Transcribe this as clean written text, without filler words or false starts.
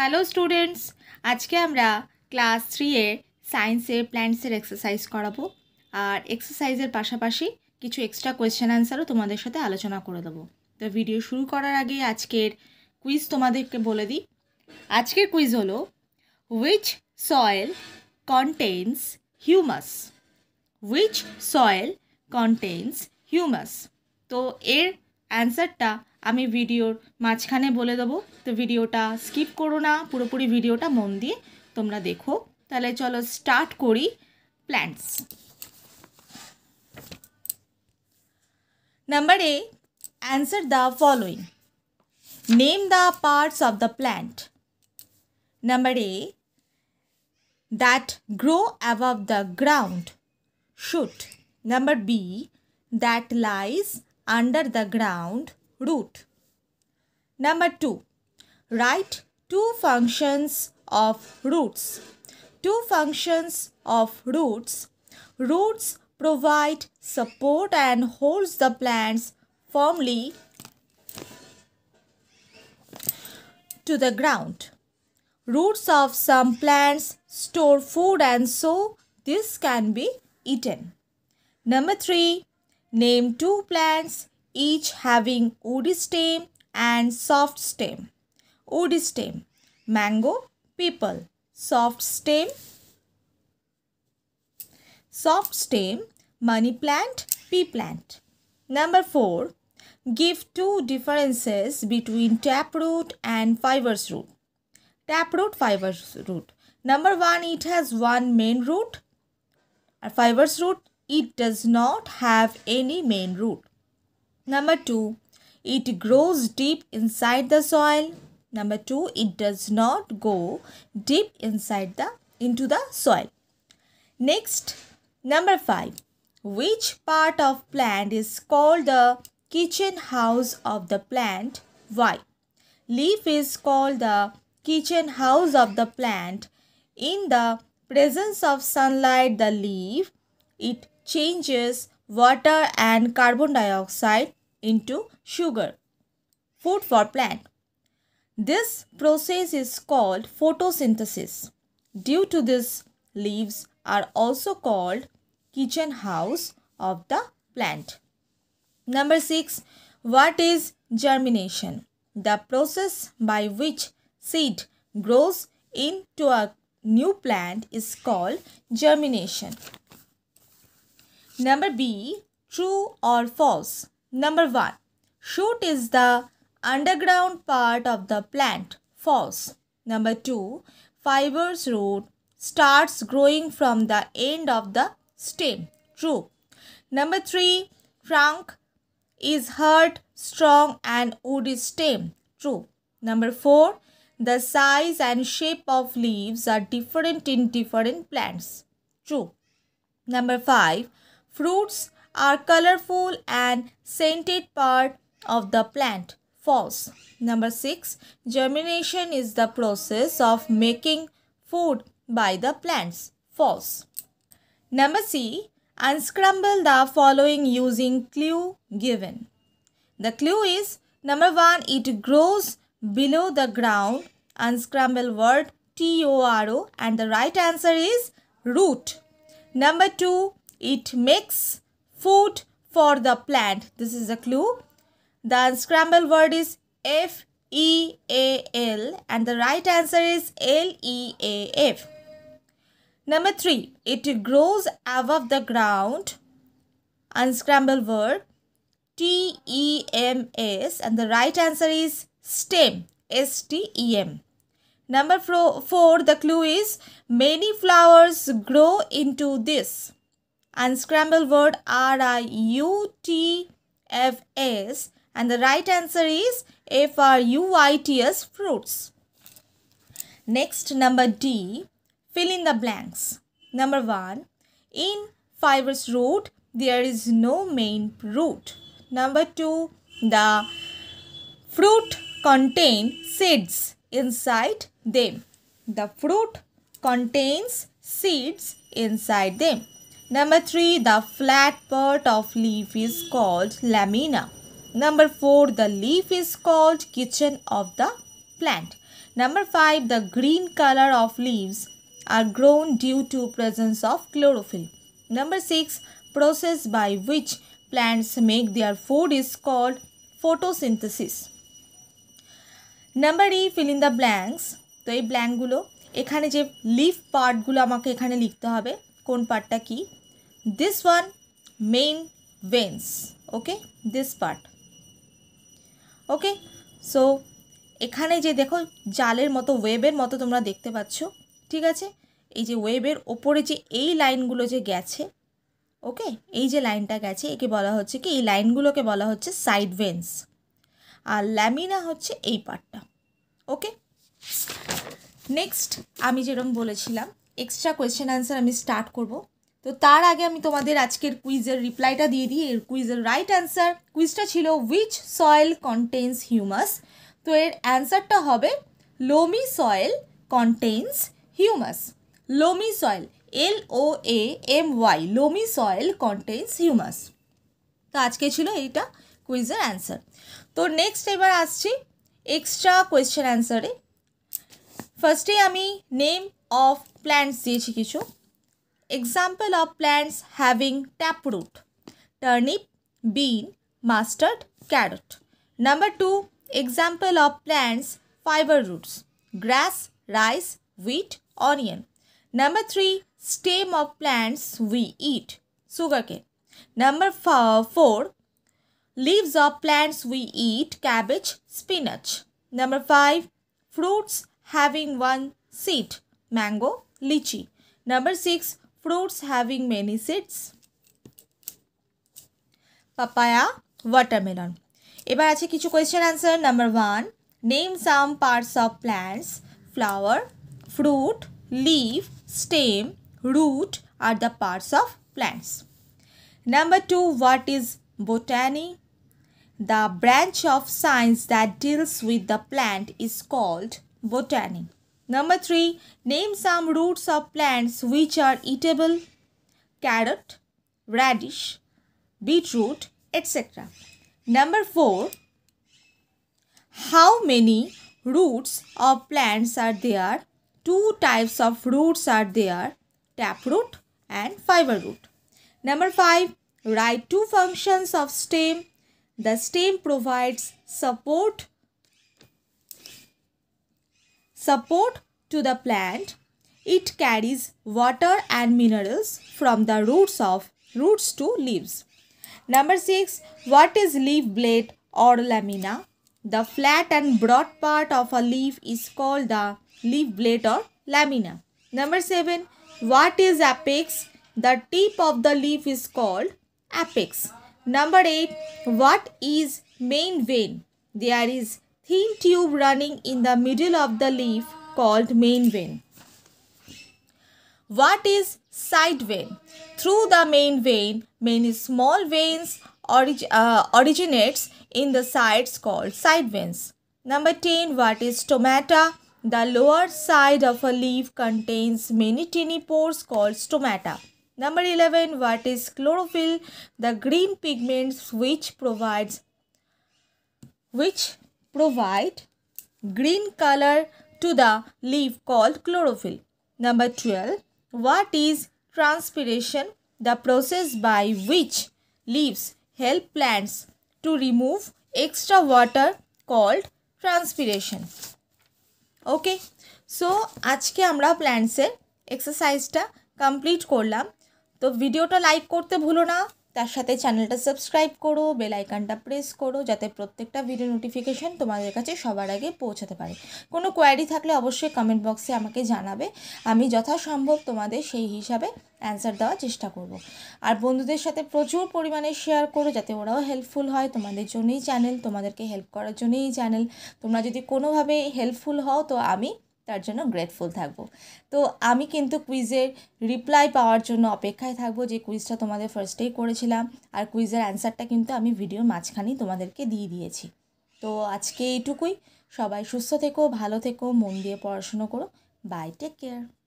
Hello students, आज के हमरा क्लास 3 ए साइंसेर प्लांट्सेर एक्सरसाइज कराबो और एक्सरसाइजेर पाशापाशी किछु एक्सट्रा क्वेश्चन आंसरও তোমাদের সাথে আলোচনা করে দেব। তো ভিডিও শুরু করার আগে আজকের কুইজ তোমাদেরকে বলে দিই। আজকের কুইজ হলো which soil contains humus. Which soil contains humus. তো এর অ্যানসারটা আমি ভিডিওর মাঝখানে বলে দেব, তো ভিডিওটা স্কিপ করো না, পুরোপুরি ভিডিওটা মন দিয়ে তোমরা দেখো। তাহলে চলো স্টার্ট করি। Plants. Number A, answer the following, name the parts of the plant. Number A, that grow above the ground, shoot. Number B, that lies under the ground, root. Number 2, write two functions of roots. Two functions of roots. Roots provide support and holds the plants firmly to the ground. Roots of some plants store food and so this can be eaten. Number 3, name two plants, each having woody stem and soft stem. Woody stem, mango, people. Soft stem, money plant, pea plant. Number 4, give two differences between taproot and fibrous root. Taproot, fibrous root. Number 1, it has one main root. Fibrous root, it does not have any main root. Number 2, it grows deep inside the soil. Number 2, it does not go deep into the soil. Next, number 5, which part of plant is called the kitchen house of the plant? Why? Leaf is called the kitchen house of the plant. In the presence of sunlight, the leaf, it changes water and carbon dioxide into sugar, food for plant. This process is called photosynthesis. Due to this, leaves are also called kitchen house of the plant. Number 6, what is germination? The process by which seed grows into a new plant is called germination. Number B, true or false? Number 1, shoot is the underground part of the plant. False. Number 2, fibrous root starts growing from the end of the stem. True. Number 3, trunk is hard, strong and woody stem. True. Number 4, the size and shape of leaves are different in different plants. True. Number 5, fruits are colorful and scented part of the plant. False. Number 6, germination is the process of making food by the plants. False. Number C, unscramble the following using clue given. The clue is, number 1, it grows below the ground. Unscramble word TORO and the right answer is root. Number 2, it makes food for the plant. This is a clue. The unscramble word is FEAL and the right answer is LEAF. Number 3, it grows above the ground. Unscramble word TEMS and the right answer is stem, STEM. Number 4, the clue is many flowers grow into this. Unscramble word RIUTFS and the right answer is FRUITS, fruits. Next, number D, fill in the blanks. Number 1, in fibrous root there is no main root. Number 2, the fruit contain seeds inside them. The fruit contains seeds inside them. Number 3, the flat part of leaf is called lamina. Number 4, the leaf is called kitchen of the plant. Number 5, the green color of leaves are grown due to presence of chlorophyll. Number 6, process by which plants make their food is called photosynthesis. Number E, fill in the blanks. So, এই ব্ল্যাঙ্কগুলো এখানে যে leaf পার্টগুলো আমাকে এখানে লিখতে হবে কোন পার্টটা কি this one main veins okay this part okay so এখানে যে দেখো জালের মতো ওয়েবের মতো তোমরা দেখতে পাচ্ছ ঠিক আছে এই যে ওয়েবের উপরে যে এই লাইনগুলো যে গেছে ওকে এই যে লাইনটা গেছে একে বলা হচ্ছে কি এই লাইনগুলোকে বলা হচ্ছে সাইড ভেন্স আর ল্যামিনা হচ্ছে এই পার্টটা ওকে নেক্সট আমি যেরকম বলেছিলাম এক্সট্রা কোয়েশ্চেন অ্যান্সার আমি স্টার্ট করব তো তার আগে আমি তোমাদের আজকের কুইজের রিপ্লাইটা দিয়ে দিই এর কুইজের রাইট অ্যান্সার কুইজটা ছিল হুইচ সয়েল কন্টেইনস হিউমাস তো এর অ্যান্সারটা হবে loamy soil contains humus loamy soil LOAMY loamy soil contains humus তো আজকে ছিল এইটা কুইজের অ্যান্সার তো নেক্সট এবার আসছি এক্সট্রা কোয়েশ্চেন অ্যান্সারে Firstly, I name of plants. Example of plants having taproot. Turnip, bean, mustard, carrot. Number 2, example of plants, fiber roots. Grass, rice, wheat, onion. Number 3, stem of plants we eat. Sugarcane. Number 4, leaves of plants we eat. Cabbage, spinach. Number 5, fruits. Having one seed, mango, lychee. Number 6, fruits having many seeds, papaya, watermelon. এবার আছে কিছু question answer. Number 1, name some parts of plants. Flower, fruit, leaf, stem, root are the parts of plants. Number 2, what is botany? The branch of science that deals with the plant is called botany. Number 3, name some roots of plants which are eatable. Carrot, radish, beetroot, etc. Number 4, how many roots of plants are there? Two types of roots are there, taproot and fiber root. Number 5, write two functions of stem. The stem provides support to the plant. It carries water and minerals from the roots to leaves. Number 6, what is leaf blade or lamina? The flat and broad part of a leaf is called the leaf blade or lamina. Number 7, what is apex? The tip of the leaf is called apex. Number 8, what is main vein? There is thin tube running in the middle of the leaf called main vein. What is side vein? Through the main vein, many small veins originates in the sides called side veins. Number 10, what is stomata? The lower side of a leaf contains many tiny pores called stomata. Number 11, what is chlorophyll? The green pigments which provide green color to the leaf called chlorophyll. Number 12, what is transpiration? The process by which leaves help plants to remove extra water called transpiration. Okay, so আজকে আমরা plants এর exercise টা complete করলাম তো ভিডিওটা like করতে ভুলো না তার সাথে চ্যানেলটা সাবস্ক্রাইব করো বেল আইকনটা প্রেস করো যাতে প্রত্যেকটা ভিডিও নোটিফিকেশন তোমাদের কাছে সবার আগে পৌঁছাতে পারে কোনো কোয়েরি থাকলে অবশ্যই কমেন্ট বক্সে আমাকে জানাবে আমি যথাসম্ভব তোমাদের সেই হিসাবে অ্যানসার দেওয়ার চেষ্টা করব আর বন্ধুদের সাথে প্রচুর পরিমাণে শেয়ার করো যাতে ওরাও হেল্পফুল হয় তোমাদের জন্যই চ্যানেল তোমাদেরকে হেল্প করার জন্যই চ্যানেল তোমরা যদি কোনোভাবে হেল্পফুল হও তো আমি তার জন্য গ্রেটফুল থাকবো তো আমি কিন্তু কুইজের রিপ্লাই পাওয়ার জন্য অপেক্ষায় থাকবো যে কুইজটা তোমাদের ফার্স্টেই করেছিলাম আর কুইজের অ্যান্সারটা কিন্তু আমি ভিডিওর মাঝখানেই তোমাদেরকে দিয়ে দিয়েছি তো আজকে এইটুকুই সবাই সুস্থ থেকো ভালো থেকো মন দিয়ে পড়াশোনা করো বাই টেক কেয়ার